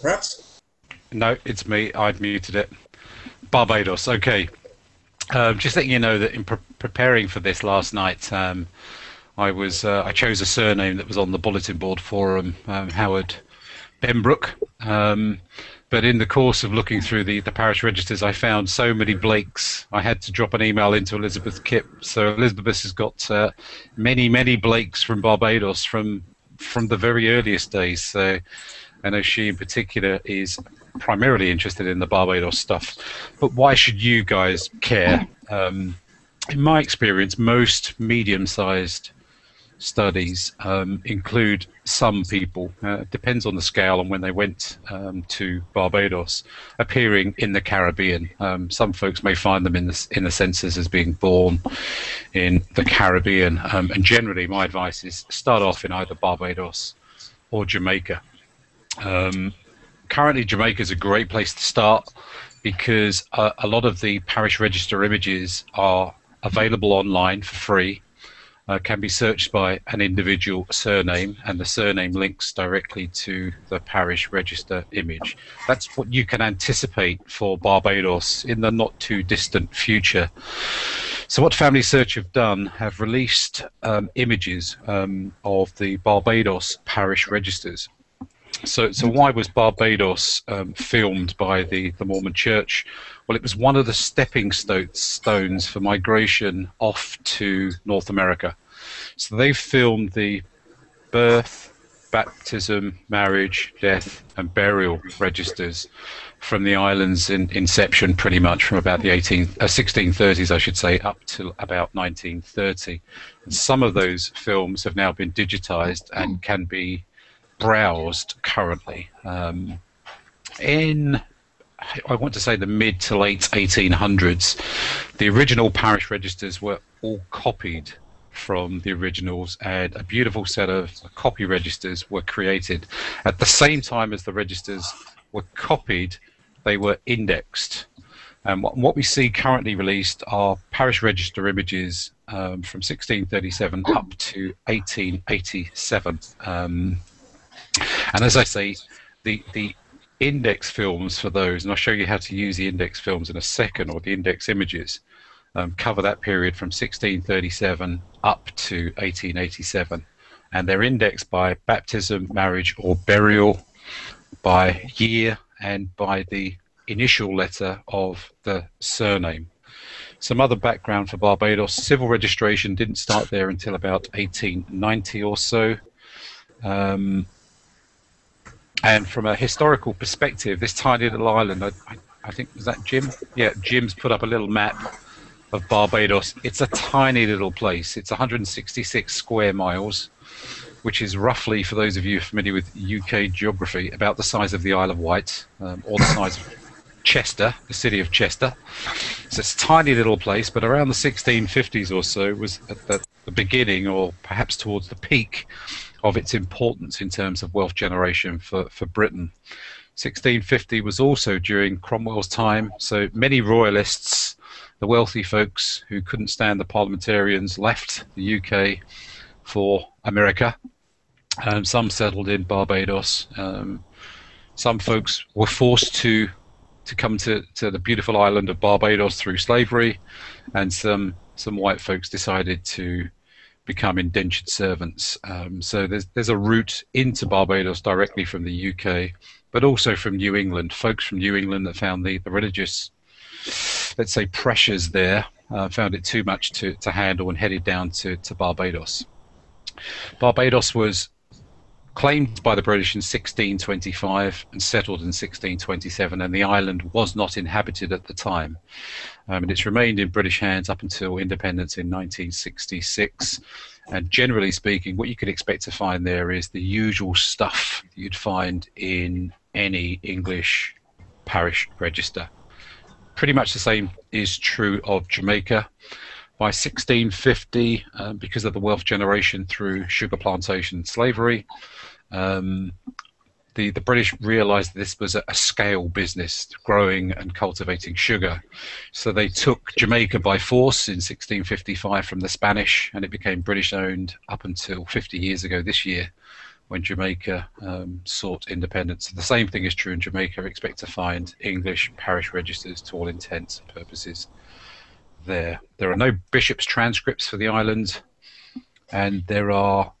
perhaps? No, it's me. I'd muted it. Barbados. Okay. Just letting you know that in preparing for this last night, I chose a surname that was on the bulletin board forum, Howard Benbrook. But in the course of looking through the parish registers, I found so many Blakes. I had to drop an email into Elizabeth Kipp. So Elizabeth has got many Blakes from Barbados from the very earliest days. So I know she in particular is primarily interested in the Barbados stuff. But why should you guys care? In my experience, most medium-sized studies include some people, it depends on the scale and when they went to Barbados, appearing in the Caribbean. Some folks may find them in the census as being born in the Caribbean, and generally my advice is start off in either Barbados or Jamaica. Currently Jamaica is a great place to start because a lot of the parish register images are available online for free. Can be searched by an individual surname, and the surname links directly to the parish register image. That's what you can anticipate for Barbados in the not too distant future. So what Family Search have done, have released images of the Barbados parish registers. So why was Barbados filmed by the Mormon Church? Well, it was one of the stepping stones for migration off to North America. So they filmed the birth, baptism, marriage, death, and burial registers from the island's inception, pretty much from about the 1630s, I should say, up till about 1930. And some of those films have now been digitized and can be browsed currently. In I want to say the mid to late 1800s, the original parish registers were all copied from the originals, and a beautiful set of copy registers were created. At the same time as the registers were copied, they were indexed. And what we see currently released are parish register images from 1637 up to 1887. And as I say, the index films for those, and I'll show you how to use the index films in a second, or the index images, cover that period from 1637 up to 1887. And they're indexed by baptism, marriage, or burial, by year, and by the initial letter of the surname. Some other background for Barbados: civil registration didn't start there until about 1890 or so. And from a historical perspective, this tiny little island, I think, was that Jim? Yeah, Jim's put up a little map of Barbados. It's a tiny little place. It's 166 square miles, which is roughly, for those of you familiar with UK geography, about the size of the Isle of Wight, or the size of Chester, the city of Chester. So it's a tiny little place, but around the 1650s or so was at the beginning, or perhaps towards the peak, of its importance in terms of wealth generation for Britain. 1650 was also during Cromwell's time, so many royalists, the wealthy folks who couldn't stand the parliamentarians, left the UK for America. Some settled in Barbados. Some folks were forced to come to the beautiful island of Barbados through slavery, and some white folks decided to become indentured servants. So there's a route into Barbados directly from the UK, but also from New England. Folks from New England that found the religious, let's say, pressures there, found it too much to handle and headed down to Barbados. Barbados was claimed by the British in 1625 and settled in 1627, and the island was not inhabited at the time. And it's remained in British hands up until independence in 1966. And generally speaking, what you could expect to find there is the usual stuff you'd find in any English parish register. Pretty much the same is true of Jamaica. By 1650, because of the wealth generation through sugar plantation slavery, the British realized this was a scale business, growing and cultivating sugar. So they took Jamaica by force in 1655 from the Spanish, and it became British-owned up until 50 years ago this year, when Jamaica sought independence. The same thing is true in Jamaica. Expect to find English parish registers to all intents and purposes there. There are no bishops' transcripts for the island, and there are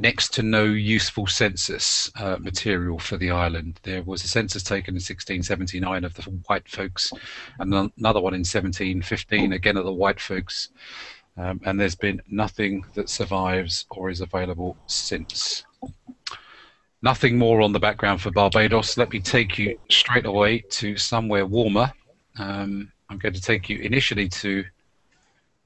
next to no useful census material for the island. There was a census taken in 1679 of the white folks, and another one in 1715, again of the white folks, and there's been nothing that survives or is available since. Nothing more on the background for Barbados. Let me take you straight away to somewhere warmer. I'm going to take you initially to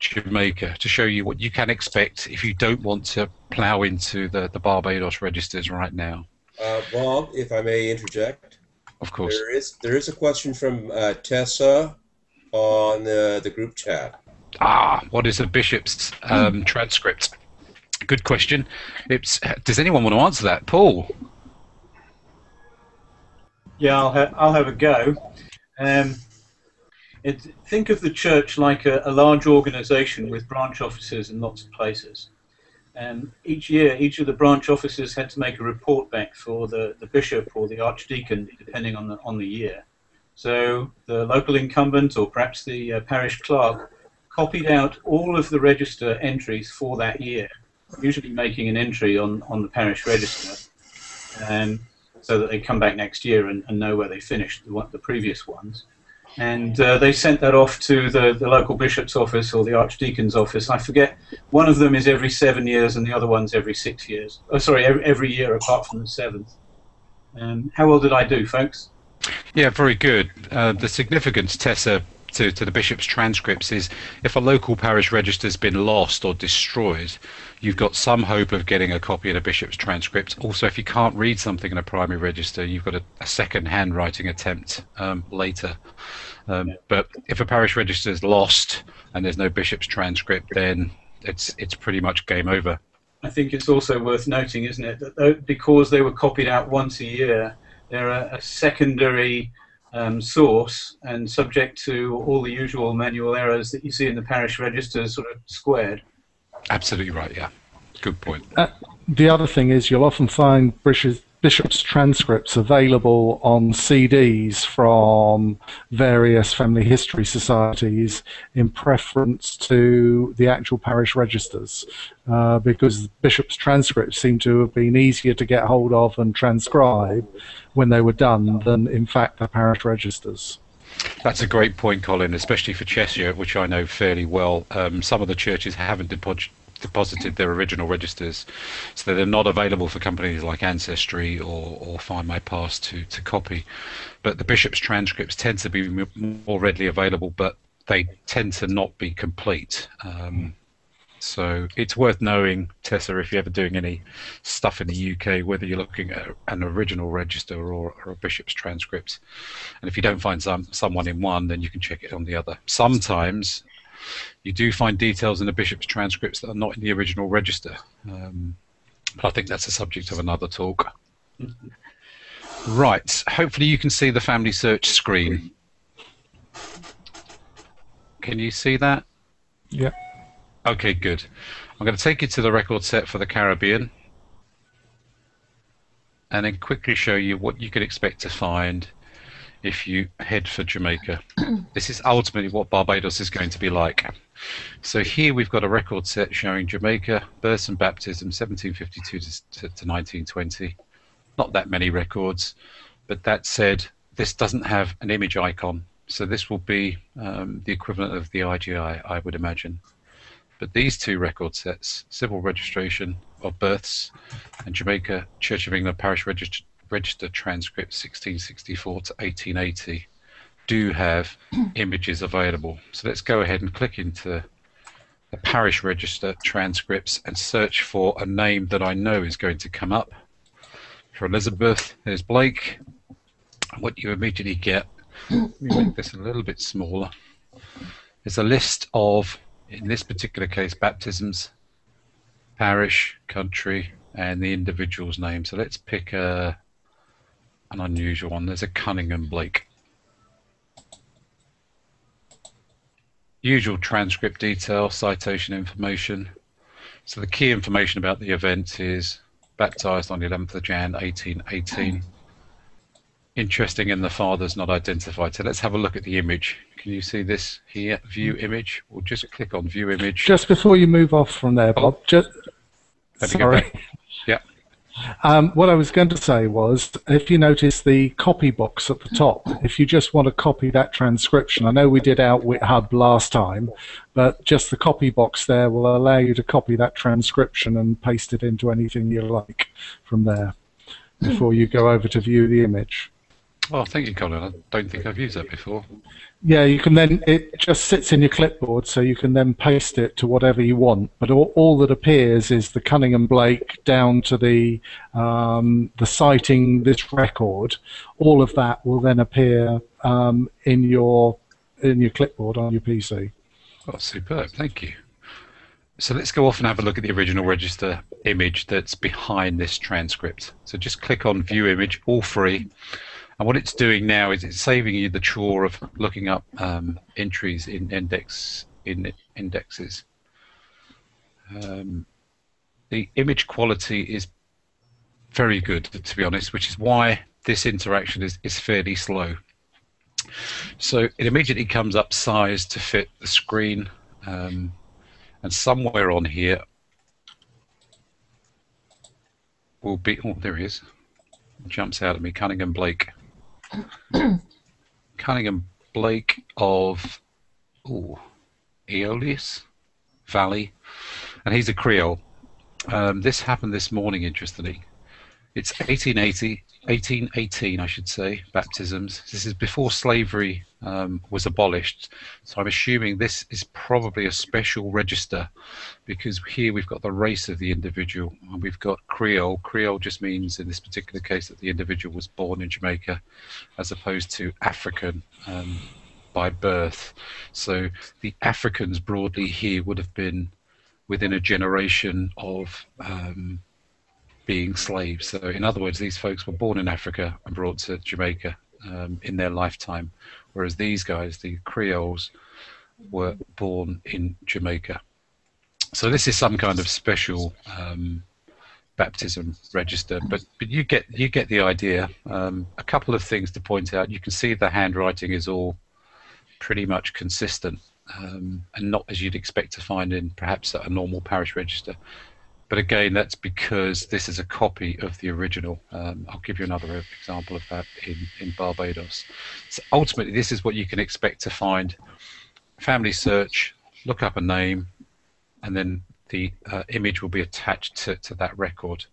Jamaica to show you what you can expect if you don't want to plough into the Barbados registers right now. Bob, if I may interject. Of course. There is a question from Tessa on the group chat. Ah, what is the bishop's transcript? Good question. Does anyone want to answer that? Paul? Yeah, I'll have a go. Think of the church like a large organisation with branch offices in lots of places. Each year, each of the branch offices had to make a report back for the bishop or the archdeacon, depending on the year. So the local incumbent, or perhaps the parish clerk, copied out all of the register entries for that year, usually making an entry on the parish register, so that they come back next year and know where they finished, the previous ones. And they sent that off to the local bishop's office or the archdeacon's office. I forget, one of them is every 7 years and the other one's every 6 years. Oh, sorry, every year apart from the seventh. How well did I do, folks? Yeah, very good. The significance, Tessa, to the bishop's transcripts is if a local parish register's been lost or destroyed, you've got some hope of getting a copy of the bishop's transcript. Also, if you can't read something in a primary register, you've got a second handwriting attempt later. But if a parish register is lost and there's no bishop's transcript, then it's pretty much game over. I think it's also worth noting, isn't it, that because they were copied out once a year, they're a secondary source and subject to all the usual manual errors that you see in the parish registers sort of squared. Absolutely right, yeah. Good point. The other thing is you'll often find bishops' transcripts available on CDs from various family history societies in preference to the actual parish registers because bishops' transcripts seem to have been easier to get hold of and transcribe when they were done than in fact the parish registers. That's a great point, Colin, especially for Cheshire, which I know fairly well. Some of the churches haven't deposited their original registers, so they're not available for companies like Ancestry or Find My Past to copy. But the bishop's transcripts tend to be more readily available, but they tend to not be complete. So it's worth knowing, Tessa, if you're ever doing any stuff in the UK, whether you're looking at an original register or a bishop's transcript. And if you don't find someone in one, then you can check it on the other. Sometimes you do find details in the bishop's transcripts that are not in the original register. But I think that's the subject of another talk. Right, hopefully you can see the Family Search screen. Can you see that? Yeah. Okay, good. I'm going to take you to the record set for the Caribbean and then quickly show you what you can expect to find if you head for Jamaica. This is ultimately what Barbados is going to be like. So here we've got a record set showing Jamaica, births and baptism, 1752 to 1920. Not that many records, but that said, this doesn't have an image icon, so this will be the equivalent of the IGI, I would imagine. But these two record sets, civil registration of births and Jamaica Church of England parish register transcript 1664 to 1880, do have images available. So let's go ahead and click into the parish register transcripts and search for a name that I know is going to come up. For Elizabeth, there's Blake. What you immediately get, let me make this a little bit smaller, is a list of, in this particular case, baptisms, parish, country, and the individual's name. So let's pick an unusual one. There's a Cunningham Blake. Usual transcript detail, citation information. So the key information about the event is baptised on the 11th of Jan, 1818. Interesting, and the father's not identified. So let's have a look at the image. Can you see this here? View image. We'll just click on view image. Just before you move off from there, Bob. Sorry. Yeah. What I was going to say was, if you notice the copy box at the top, if you just want to copy that transcription, I know we did Outwit Hub last time, but just the copy box there will allow you to copy that transcription and paste it into anything you like from there before you go over to view the image. Oh, thank you, Colin. I don't think I've used that before. Yeah, you can then, it just sits in your clipboard, so you can then paste it to whatever you want. But all that appears is the Cunningham Blake down to the citing this record. All of that will then appear in your clipboard on your PC. Oh, superb. Thank you. So let's go off and have a look at the original register image that's behind this transcript. So just click on View Image, all free. And what it's doing now is it's saving you the chore of looking up entries in indexes. The image quality is very good, to be honest, which is why this interaction is fairly slow. So it immediately comes up sized to fit the screen, and somewhere on here will be, oh, there he is. It jumps out at me, Cunningham Blake. Cunningham Blake of Aeolus Valley, and he's a Creole. This happened this morning, interestingly. It's 1818, I should say, baptisms. This is before slavery was abolished, so I'm assuming this is probably a special register, because here we've got the race of the individual, and we've got Creole. Creole just means, in this particular case, that the individual was born in Jamaica, as opposed to African by birth. So the Africans broadly here would have been within a generation of being slaves. So in other words, these folks were born in Africa and brought to Jamaica in their lifetime, whereas these guys, the Creoles, were born in Jamaica. So this is some kind of special baptism register, but you get the idea. A couple of things to point out. You can see the handwriting is all pretty much consistent, and not as you'd expect to find in perhaps a normal parish register. But again, that's because this is a copy of the original. I'll give you another example of that in Barbados. So ultimately, this is what you can expect to find. Family search, look up a name, and then the image will be attached to that record.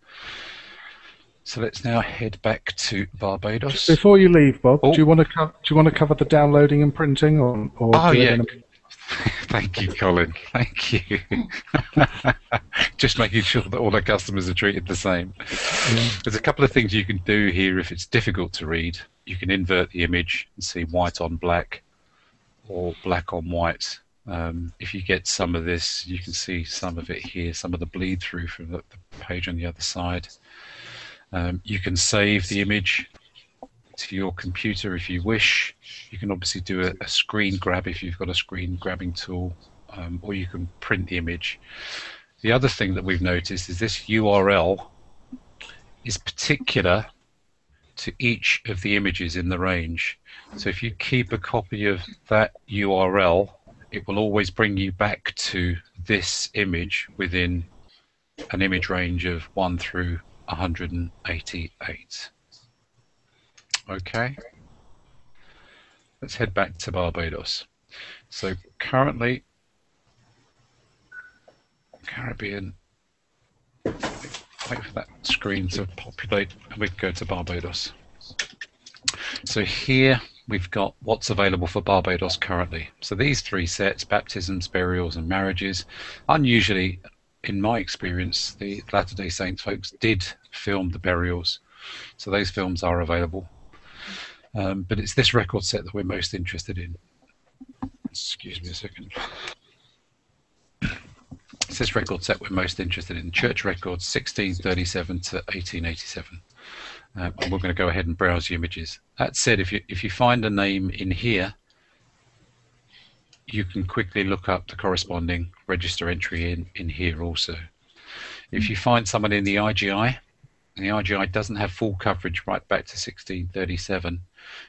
So let's now head back to Barbados. Before you leave, Bob, do you want to cover the downloading and printing, or oh, yeah. Thank you, Colin. Thank you. Just making sure that all our customers are treated the same. Yeah. There's a couple of things you can do here if it's difficult to read. You can invert the image and see white on black or black on white. If you get some of this, you can see some of it here, some of the bleed through from the page on the other side. You can save the image to your computer if you wish. You can obviously do a screen grab if you've got a screen grabbing tool, or you can print the image. The other thing that we've noticed is this URL is particular to each of the images in the range. So if you keep a copy of that URL, it will always bring you back to this image within an image range of 1 through 188. Okay, let's head back to Barbados. So currently, Caribbean, wait for that screen to populate, and we can go to Barbados. So here we've got what's available for Barbados currently. So these three sets, baptisms, burials, and marriages. Unusually, in my experience, the Latter-day Saints folks did film the burials, so those films are available. But it's this record set that we're most interested in. Excuse me a second. It's this record set we're most interested in. Church records 1637 to 1887. And we're going to go ahead and browse the images. That said, if you find a name in here, you can quickly look up the corresponding register entry in here also. If you find someone in the IGI, and the RGI doesn't have full coverage right back to 1637,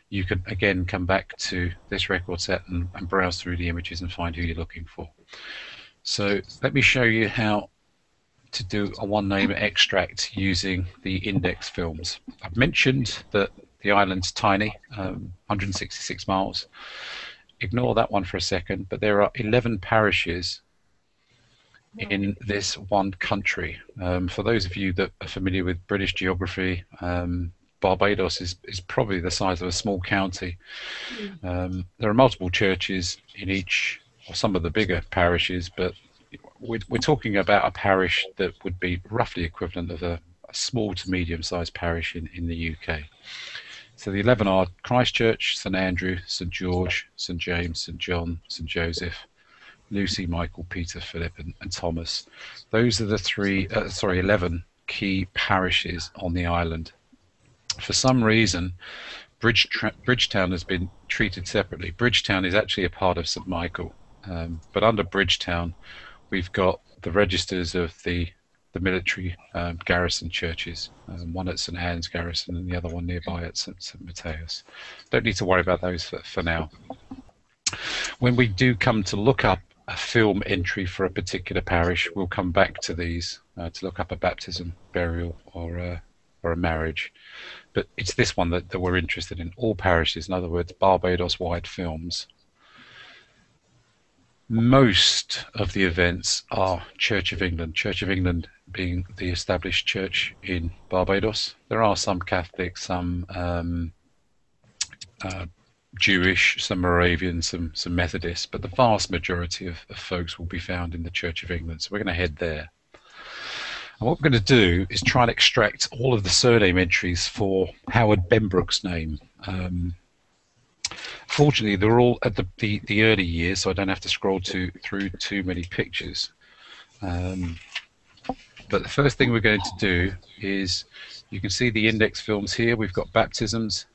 you can again come back to this record set and browse through the images and find who you're looking for. So let me show you how to do a one-name extract using the index films. I've mentioned that the island's tiny, 166 miles. Ignore that one for a second, but there are 11 parishes in this one country. For those of you that are familiar with British geography, Barbados is probably the size of a small county. There are multiple churches in each, or some of the bigger parishes, but we're talking about a parish that would be roughly equivalent of a small to medium-sized parish in the UK. So the 11 are Christchurch, St Andrew, St George, St James, St John, St Joseph, Lucy, Michael, Peter, Philip, and Thomas. Those are the 11 key parishes on the island. For some reason, Bridgetown has been treated separately. Bridgetown is actually a part of St Michael, but under Bridgetown, we've got the registers of the military garrison churches, one at St Anne's Garrison and the other one nearby at St Matthias. Don't need to worry about those for now. When we do come to look up a film entry for a particular parish, we'll come back to these to look up a baptism, burial, or a marriage. But it's this one that we're interested in, all parishes, in other words, Barbados-wide films. Most of the events are Church of England being the established church in Barbados. There are some Catholic, some Jewish, some Moravian, some Methodist, but the vast majority of folks will be found in the Church of England. So we're going to head there. And what we're going to do is try and extract all of the surname entries for Howard Benbrook's name. Fortunately, they're all at the early years, so I don't have to scroll through too many pictures. But the first thing we're going to do is, you can see the index films here. We've got baptisms,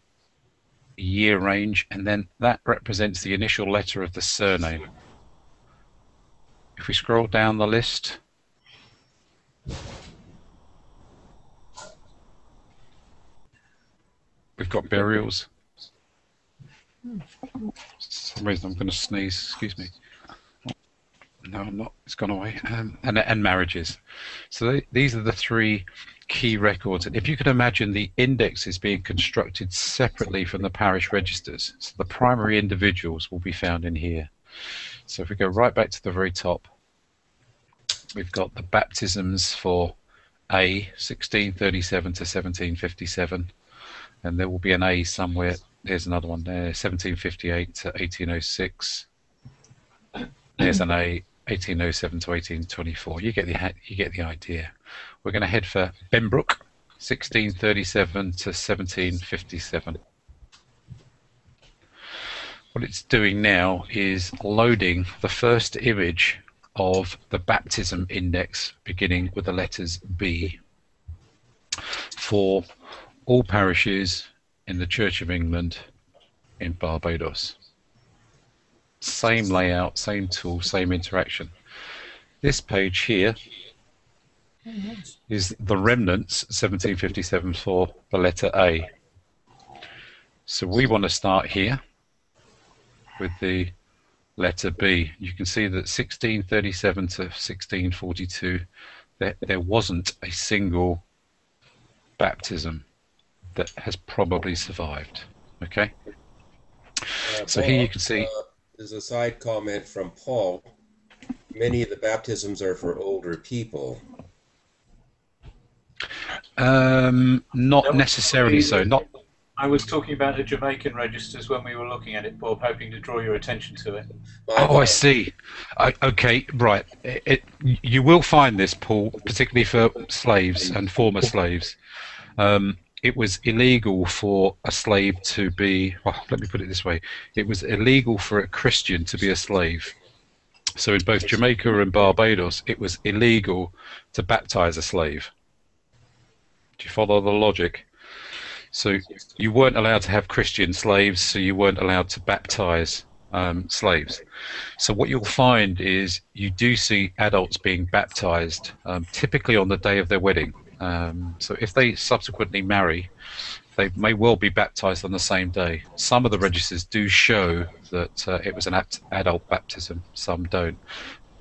year range, and then that represents the initial letter of the surname. If we scroll down the list, we've got burials. For some reason I'm going to sneeze, excuse me. No, I'm not, it's gone away. And marriages. So these are the three key records. And if you can imagine the indexes being constructed separately from the parish registers, so the primary individuals will be found in here. So if we go right back to the very top, we've got the baptisms for A, 1637 to 1757, and there will be an A somewhere. There's another one there, 1758 to 1806. There's an A, 1807 to 1824. You get the idea. We're going to head for Bambrook, 1637 to 1757. What it's doing now is loading the first image of the baptism index beginning with the letters B for all parishes in the Church of England in Barbados. Same layout, same tool, same interaction. This page here is the remnants, 1757 for the letter A. So we want to start here with the letter B. You can see that 1637 to 1642, there wasn't a single baptism that has probably survived. Okay? So Paul, here you can see... there's a side comment from Paul. Many of the baptisms are for older people. Not necessarily so. Not. I was talking about the Jamaican registers when we were looking at it, Bob, hoping to draw your attention to it. Oh, I see. Okay, right. You will find this, Paul, particularly for slaves and former slaves. It was illegal for a slave to be, well, let me put it this way, it was illegal for a Christian to be a slave. So in both Jamaica and Barbados, it was illegal to baptize a slave. Do you follow the logic? So you weren't allowed to have Christian slaves, so you weren't allowed to baptize slaves. So what you'll find is you do see adults being baptized, typically on the day of their wedding. So if they subsequently marry, they may well be baptized on the same day. Some of the registers do show that it was an adult baptism, some don't.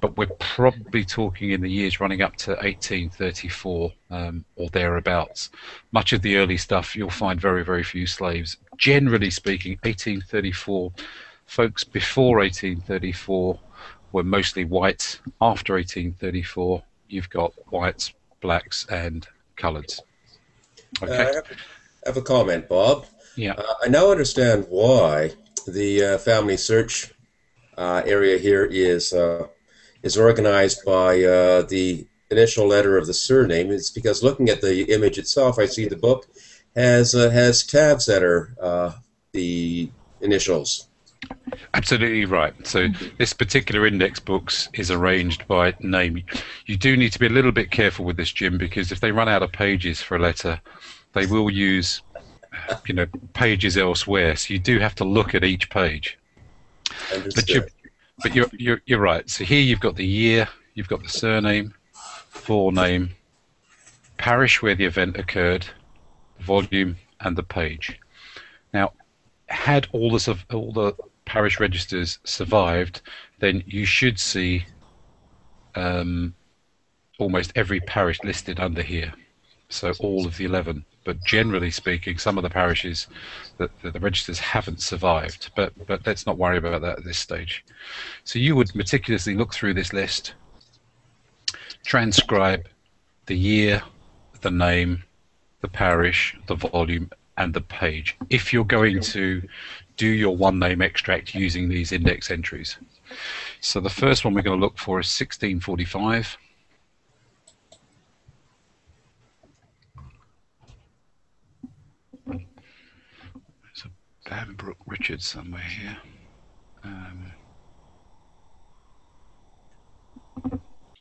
But we're probably talking in the years running up to 1834 or thereabouts. Much of the early stuff, you'll find very, very few slaves. Generally speaking, 1834, folks before 1834 were mostly whites. After 1834, you've got whites, blacks, and coloureds. Okay. I have a comment, Bob. Yeah. I now understand why the family search area here is organized by the initial letter of the surname. It's because looking at the image itself, I see the book has tabs that are the initials. Absolutely right. So this particular index books is arranged by name. You do need to be a little bit careful with this, Jim, because if they run out of pages for a letter, they will use, you know, pages elsewhere. So you do have to look at each page. Understood. But you're right. So here you've got the year, you've got the surname, forename, parish where the event occurred, the volume, and the page. Now, had all the parish registers survived, then you should see almost every parish listed under here. So all of the 11. But generally speaking, some of the parishes that the registers haven't survived. But let's not worry about that at this stage. So you would meticulously look through this list, transcribe the year, the name, the parish, the volume, and the page, if you're going to do your one-name extract using these index entries. So the first one we're going to look for is 1645. Bambrook Richard somewhere here.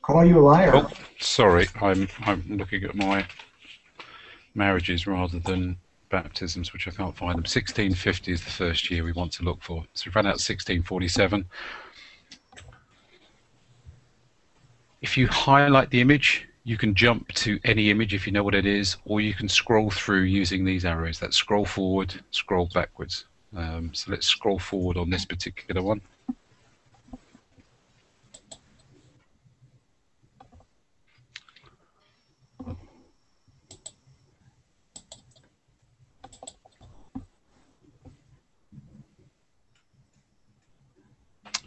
Call you a liar. Oh, sorry, I'm looking at my marriages rather than baptisms, which I can't find them. 1650 is the first year we want to look for. So we've run out 1647. If you highlight the image, you can jump to any image if you know what it is, or you can scroll through using these arrows. That's scroll forward, scroll backwards. So let's scroll forward on this particular one.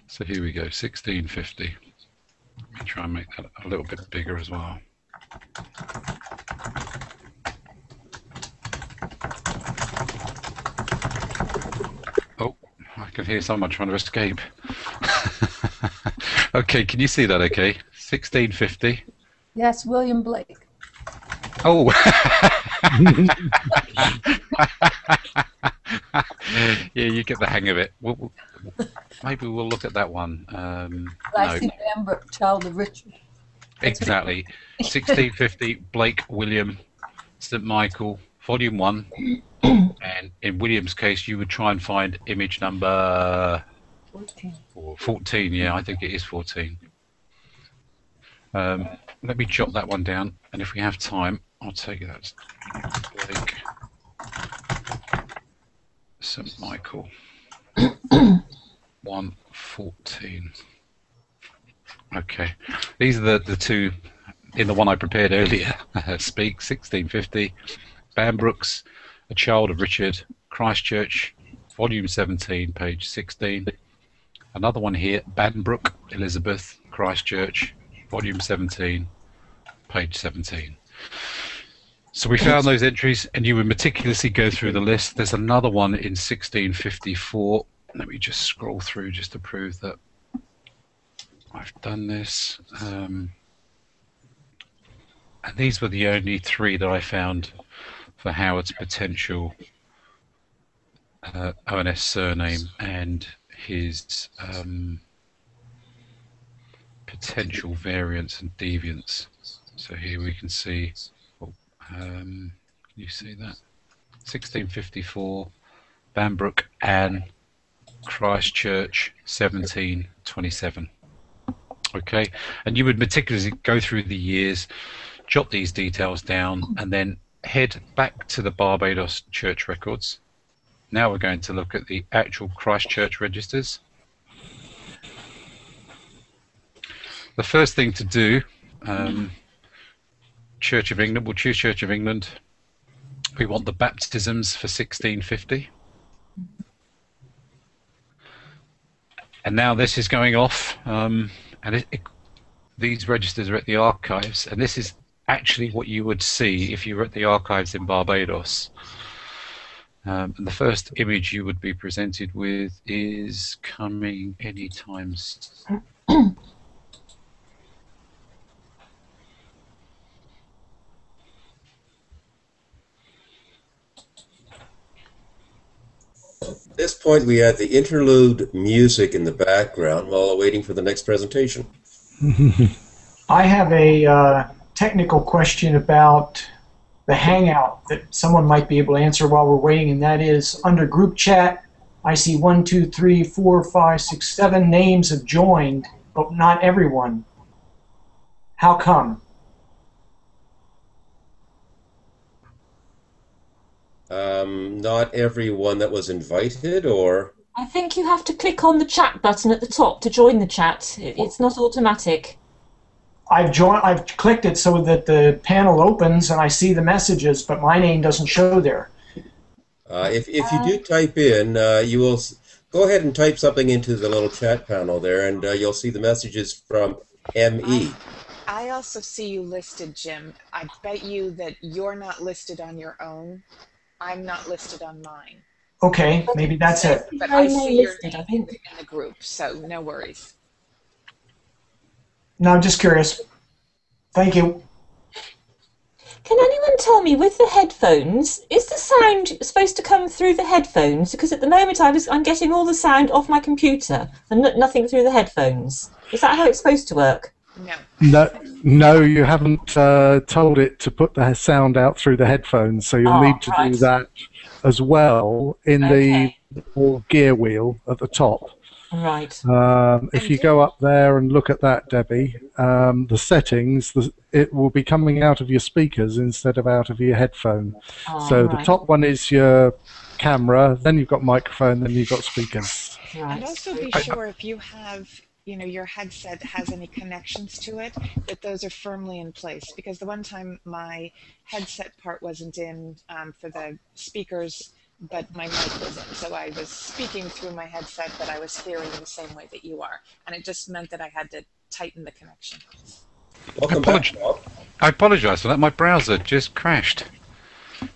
So here we go, 1650. Let me try and make that a little bit bigger as well. Oh, I can hear someone trying to escape. Okay, can you see that okay? 1650. Yes, William Blake. Oh. Yeah, you get the hang of it. Maybe we'll look at that one. Elizabeth Bambrook, child of Richard. That's exactly. 1650, Blake, William, St Michael, volume 1. And in William's case, you would try and find image number 14. Or 14, yeah, I think it is 14. Let me jot that one down, and if we have time, I'll take that. Blake, St Michael. 114. Okay, these are the two in the one I prepared earlier. Speak 1650, Bambrooks, a child of Richard, Christchurch, volume 17, page 16. Another one here, Bambrook, Elizabeth, Christchurch, volume 17, page 17. So we found those entries, and you would meticulously go through the list. There's another one in 1654. Let me just scroll through just to prove that I've done this. And these were the only three that I found for Howard's potential ONS surname and his potential variants and deviants. So here we can see, you see that? 1654, Bambrook, Anne, Christchurch, 1727. Okay, and you would meticulously go through the years, jot these details down, and then head back to the Barbados church records. Now we're going to look at the actual Christchurch registers. The first thing to do, Church of England, we'll choose Church of England. We want the baptisms for 1650. And now this is going off, and these registers are at the archives, and this is actually what you would see if you were at the archives in Barbados. And the first image you would be presented with is coming anytime soon. At this point, we had the interlude music in the background while waiting for the next presentation. I have a technical question about the Hangout that someone might be able to answer while we're waiting, and that is under group chat, I see 1, 2, 3, 4, 5, 6, 7 names have joined, but not everyone. How come? Not everyone that was invited, or? I think you have to click on the chat button at the top to join the chat. It's not automatic. I've clicked it so that the panel opens and I see the messages, but my name doesn't show there. If you do type in, you will go ahead and type something into the little chat panel there, and you'll see the messages from ME. I also see you listed, Jim. I bet you that you're not listed on your own. I'm not listed on mine. Okay, maybe that's it. But I see your name in the group, so no worries. No, I'm just curious. Thank you. Can anyone tell me, with the headphones, is the sound supposed to come through the headphones? Because at the moment I'm getting all the sound off my computer and nothing through the headphones. Is that how it's supposed to work? No, you haven't told it to put the sound out through the headphones, so you'll need to do that as well in the gear wheel at the top. Right. If you go up there and look at that, Debbie, the settings, it will be coming out of your speakers instead of out of your headphone. So the top one is your camera, then you've got microphone, then you've got speakers. Right. And also be sure if you have... you know, your headset has any connections to it, that those are firmly in place. Because the one time my headset part wasn't in for the speakers, but my mic was in. So I was speaking through my headset, but I was hearing the same way that you are. And it just meant that I had to tighten the connection. Welcome back, Bob. I apologize for that. My browser just crashed.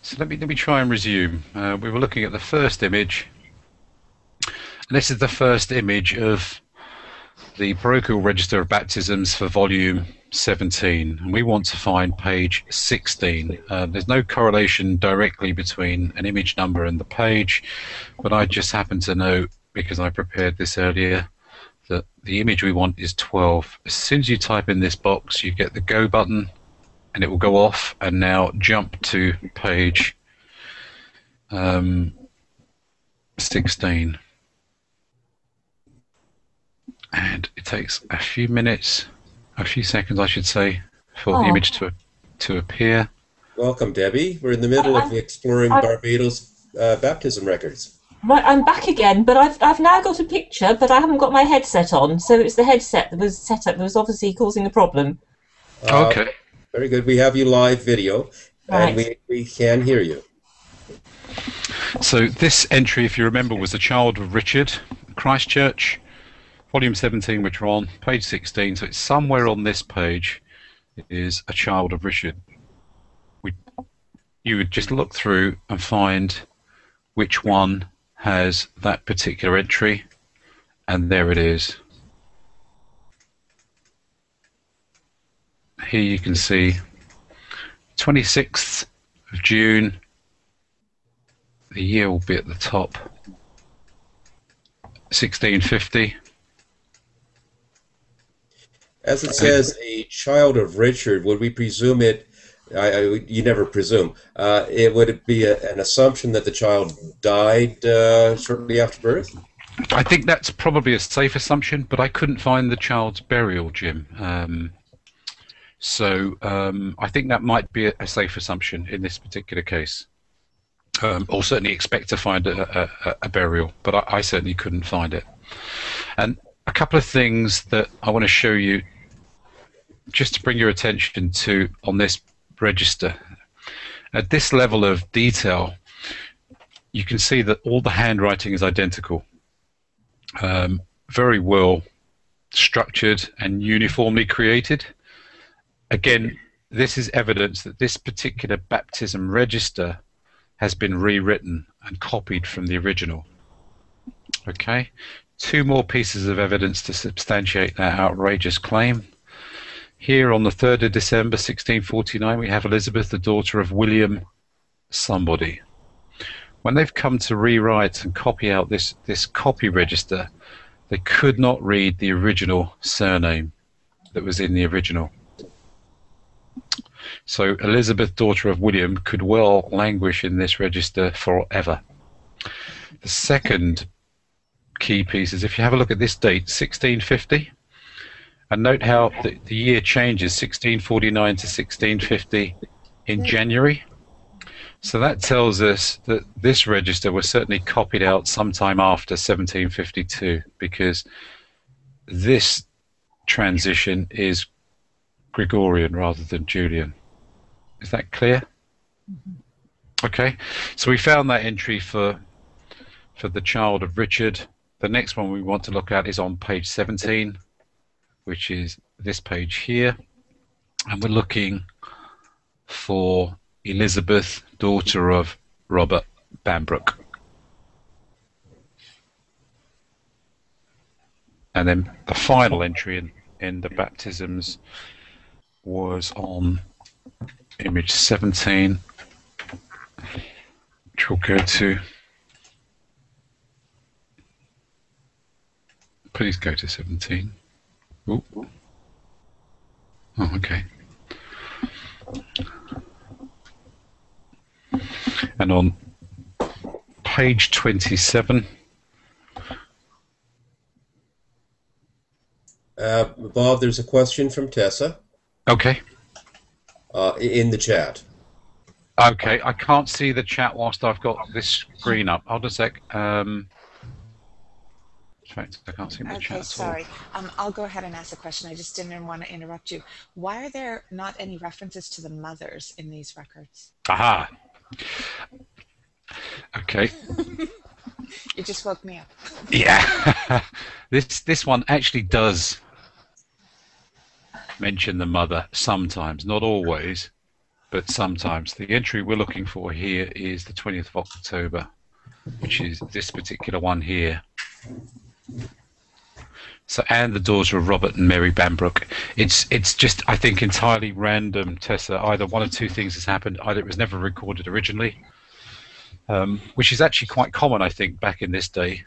So let me try and resume. We were looking at the first image. And this is the first image of the parochial register of baptisms for volume 17, and we want to find page 16. There's no correlation directly between an image number and the page, but I just happen to know, because I prepared this earlier, that the image we want is 12. As soon as you type in this box, you get the go button and it will go off and now jump to page 16. And it takes a few minutes, a few seconds, I should say, for the image to appear. Welcome, Debbie. We're in the middle of exploring Barbados baptism records. Right, I'm back again, but I've now got a picture, but I haven't got my headset on, so it's the headset that was set up that was obviously causing the problem. Okay. Very good. We have you live video, and we can hear you. So this entry, if you remember, was the child of Richard, Christchurch. Volume 17, which we're on, page 16, so it's somewhere on this page is a child of Richard. You would just look through and find which one has that particular entry, and there it is. Here you can see 26th of June, the year will be at the top, 1650. As it says, a child of Richard, would we presume it? You never presume. Would it be an assumption that the child died shortly after birth? I think that's probably a safe assumption, but I couldn't find the child's burial, Jim. So I think that might be a safe assumption in this particular case. Or certainly expect to find a burial, but I certainly couldn't find it. And a couple of things that I want to show you just to bring your attention to on this register. At this level of detail, you can see that all the handwriting is identical, very well structured and uniformly created. Again, this is evidence that this particular baptism register has been rewritten and copied from the original. Okay, two more pieces of evidence to substantiate that outrageous claim. Here on the 3rd of December 1649 we have Elizabeth, the daughter of William somebody. When they've come to rewrite and copy out this copy register, they could not read the original surname that was in the original. So Elizabeth, daughter of William, could well languish in this register forever. The second key piece is, if you have a look at this date, 1650, and note how the year changes, 1649 to 1650 in January. So that tells us that this register was certainly copied out sometime after 1752, because this transition is Gregorian rather than Julian. Is that clear? Okay, so we found that entry for the child of Richard. The next one we want to look at is on page 17, which is this page here, and we're looking for Elizabeth, daughter of Robert Bambrook. And then the final entry in the baptisms was on image 17, which we'll go to. Please go to 17. Ooh. Oh, okay. And on page 27. Bob, there's a question from Tessa. Okay. In the chat. Okay, I can't see the chat whilst I've got this screen up. Hold a sec. In fact, I can't see my chat. Okay, sorry. I'll go ahead and ask the question. I just didn't want to interrupt you. Why are there not any references to the mothers in these records? Aha. Okay. You just woke me up. Yeah. This one actually does mention the mother sometimes, not always, but sometimes. The entry we're looking for here is the 20th of October, which is this particular one here. So, and the daughter of Robert and Mary Bambrook. It's just, I think, entirely random, Tessa. Either one of two things has happened. Either it was never recorded originally, which is actually quite common, I think, back in this day,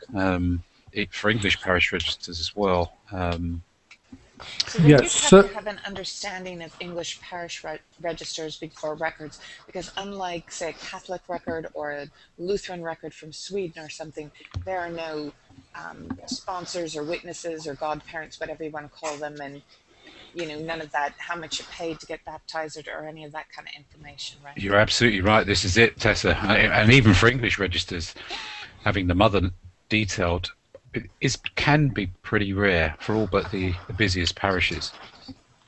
for English parish registers as well. So we do have an understanding of English parish registers or records, because unlike, say, a Catholic record or a Lutheran record from Sweden or something, there are no sponsors or witnesses or godparents, whatever you want to call them, and, you know, none of that, how much you paid to get baptized or any of that kind of information, right? You're absolutely right. This is it, Tessa. And even for English registers, having the mother detailed can be pretty rare for all but the busiest parishes.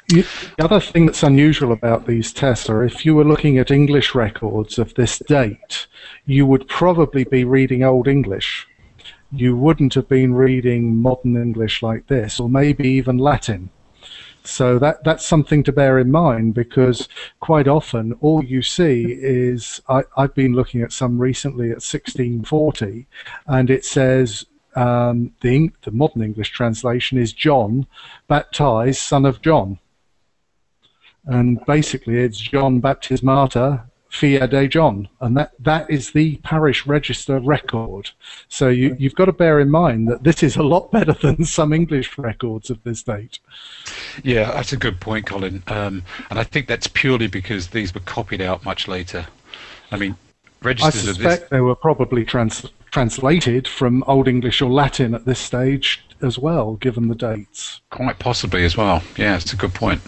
The other thing that's unusual about these, Tessa, if you were looking at English records of this date, you would probably be reading Old English. You wouldn't have been reading modern English like this, or maybe even Latin. So that's something to bear in mind, because quite often all you see is, I've been looking at some recently at 1640, and it says, the modern English translation is John, baptized, son of John. And basically it's John Baptismata, Fia de John. And that is the parish register record. So you've got to bear in mind that this is a lot better than some English records of this date. Yeah, that's a good point, Colin. And I think that's purely because these were copied out much later. I mean, registers of this... I suspect they were probably translated from Old English or Latin at this stage as well, given the dates. Quite possibly as well. Yeah, it's a good point.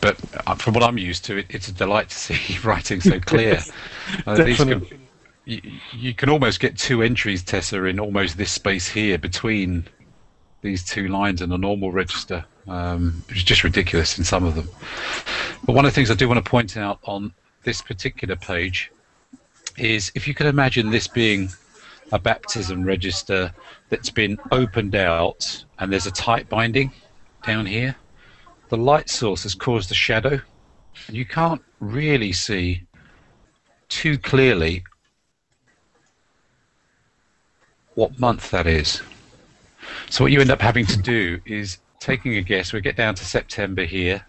But from what I'm used to, it's a delight to see writing so clear. You can almost get two entries, Tessa, in almost this space here between these two lines in a normal register. It's just ridiculous in some of them. But one of the things I do want to point out on this particular page is, if you can imagine this being a baptism register that's been opened out and there's a tight binding down here, the light source has caused a shadow, and you can't really see too clearly what month that is. So what you end up having to do is taking a guess. We get down to September here,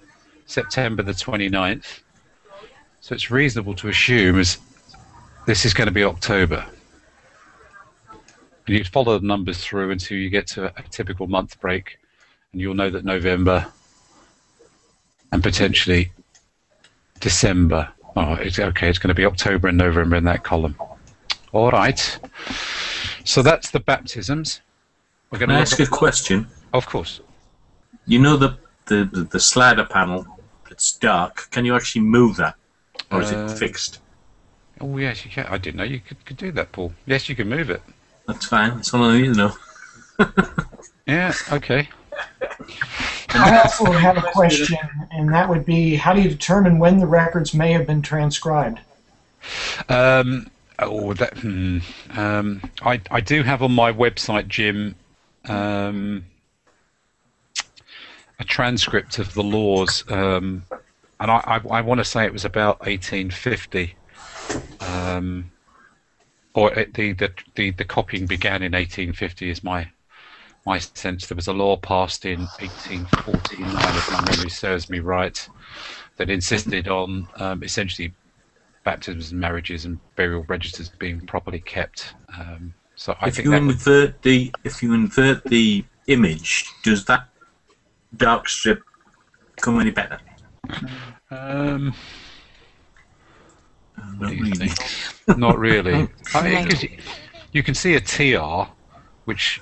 September the 29th. So it's reasonable to assume as this is going to be October. And you follow the numbers through until you get to a typical month break, and you'll know that November and potentially December. Oh, it's okay. It's going to be October and November in that column. All right. So that's the baptisms. We're going to ask you a question. Of course. You know the slider panel. It's dark. Can you actually move that, or is it fixed? Oh yes, you can. I didn't know you could do that, Paul. Yes, you can move it. That's fine. That's all I need to know. Yeah. Okay. I also have a question, and that would be, how do you determine when the records may have been transcribed? I do have on my website, Jim, a transcript of the laws, and I want to say it was about 1850. Or the copying began in 1850 is my sense. There was a law passed in 1849, if my memory serves me right, that insisted on essentially baptisms and marriages and burial registers being properly kept. So I think if you invert the image, does that dark strip come any better? Not really. Not really. I mean, you can see a TR, which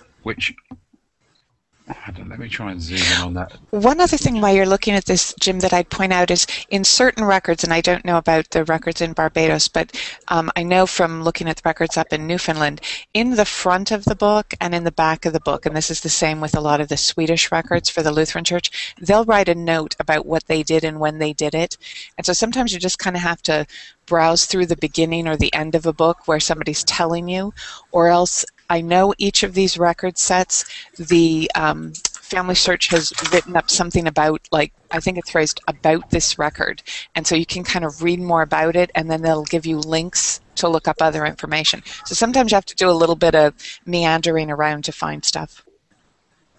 let me try and zoom in on that. One other thing while you're looking at this, Jim, that I'd point out is in certain records, and I don't know about the records in Barbados, but I know from looking at the records up in Newfoundland, in the front of the book and in the back of the book, and this is the same with a lot of the Swedish records for the Lutheran Church, they'll write a note about what they did and when they did it. And so sometimes you just kind of have to browse through the beginning or the end of a book where somebody's telling you, or else I know each of these record sets, the Family Search has written up something about, like, I think it's phrased, about this record. And so you can kind of read more about it, and then they'll give you links to look up other information. So sometimes you have to do a little bit of meandering around to find stuff.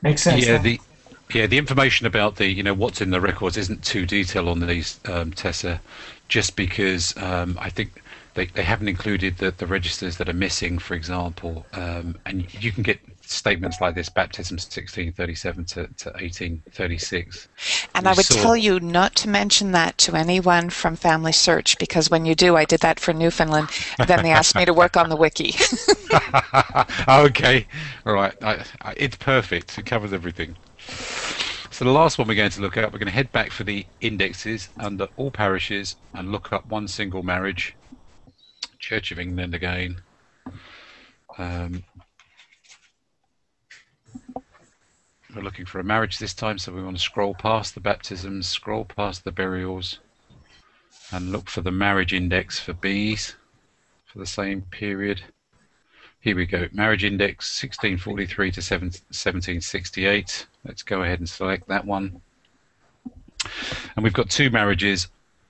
Makes sense. Yeah, the information about the, you know, what's in the records isn't too detailed on these, Tessa, just because I think They haven't included the registers that are missing, for example, and you can get statements like this: baptisms 1637 to 1836. And I would tell you not to mention that to anyone from Family Search, because when you do, I did that for Newfoundland, then they asked me to work on the wiki. Okay, all right, it's perfect. It covers everything. So the last one we're going to look at, we're going to head back for the indexes under all parishes and look up one single marriage. Church of England again. We're looking for a marriage this time, so we want to scroll past the baptisms, scroll past the burials, and look for the marriage index for B's for the same period. Here we go. Marriage index 1643 to 1768. Let's go ahead and select that one. And we've got two marriages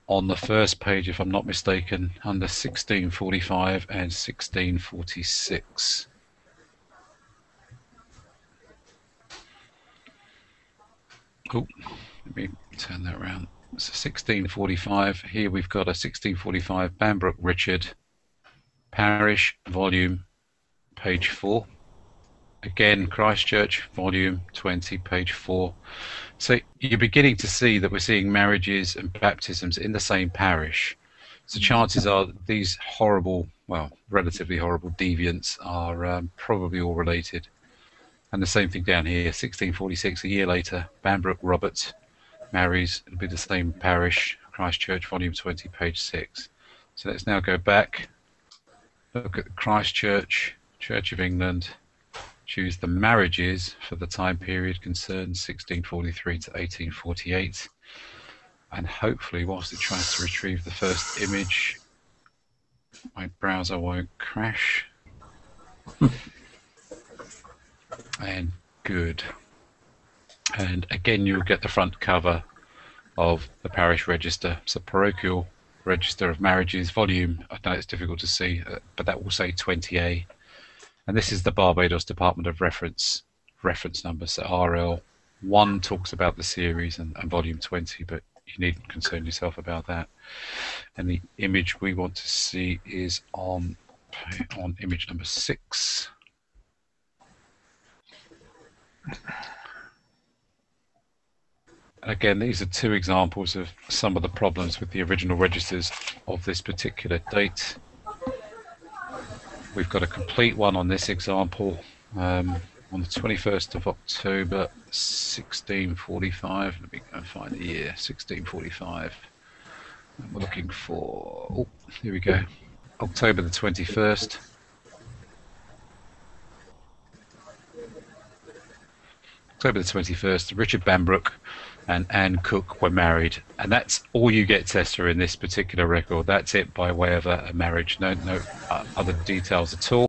on the first page, if I'm not mistaken, under 1645 and 1646. Oh, let me turn that around. So 1645, here we've got a 1645 Bambrook Richard, parish, volume, page 4. Again, Christchurch, volume 20, page 4. So you're beginning to see that we're seeing marriages and baptisms in the same parish. So chances are these horrible, well, relatively horrible deviants are probably all related. And the same thing down here, 1646, a year later, Bambrook Robert, marries, it'll be the same parish, Christchurch, volume 20, page 6. So let's now go back, look at Christchurch, Church of England, choose the marriages for the time period concerned, 1643 to 1848. And hopefully, whilst it tries to retrieve the first image, my browser won't crash. And good. And again, you'll get the front cover of the parish register. It's a parochial register of marriages volume. I know it's difficult to see, but that will say 20A. And this is the Barbados Department of Reference number. So RL1 talks about the series and volume 20, but you needn't concern yourself about that. And the image we want to see is on image number 6. Again, these are two examples of some of the problems with the original registers of this particular date. We've got a complete one on this example on the 21st of October 1645. Let me go and find the year 1645. And we're looking for, oh, here we go, October the 21st. October the 21st, Richard Bambrook and Anne Cook were married, and that's all you get, Tessa, in this particular record. That's it by way of a marriage. No other details at all.